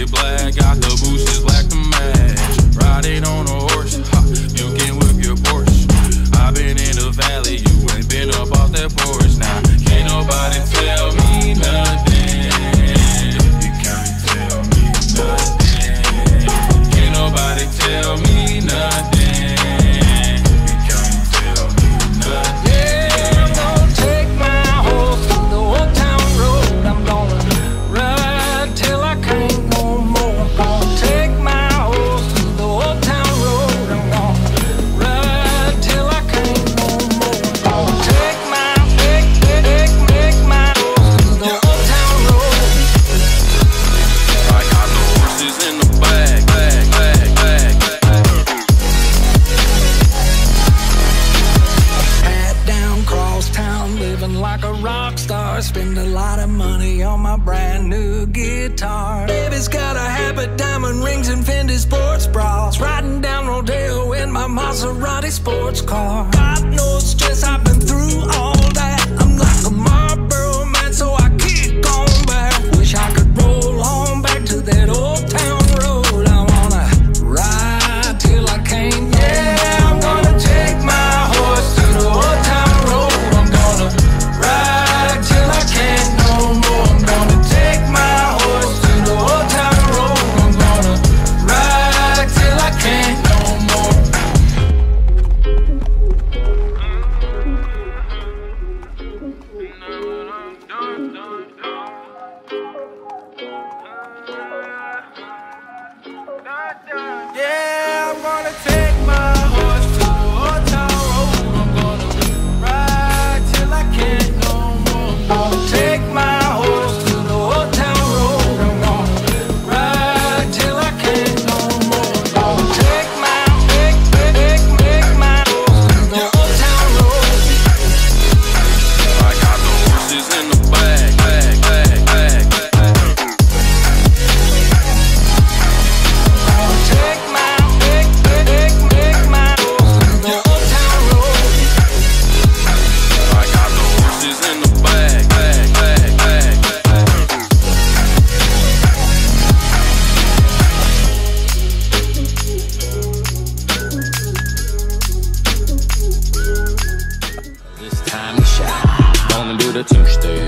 it black, got the boots just black to match. Riding on a horse, ha, you can whip your Porsche. I been in the valley, you ain't been up off that porch. Now, can't nobody tell me nothing. You can't tell me nothing. Can't nobody tell me nothing. Spend a lot of money on my brand new guitar. Baby's got a habit, diamond rings and Fendi sports bras. Riding down Rodeo in my Maserati sports car. God knows stress, I've been through all that. I'm like a Marlboro man, so I keep going back. Wish I could roll on back to that old town road. I wanna ride till I can't. Yeah, I'm gonna take my horse to the old town road. I'm gonna ride till I can't no more. I'm gonna take my horse to the old town road. I'm gonna ride till I can't no more. Yeah, I'm gonna take my horse to the old town road. I'm gonna ride till I can't no more. I'm gonna take my horse to the old town road. I'm gonna ride till I can't no more. I'm gonna take my, my horse to the old town road. I got the horses in the bag. I'm gonna take my, my horse to the old town road. I got the horses in the bag. Tuesday.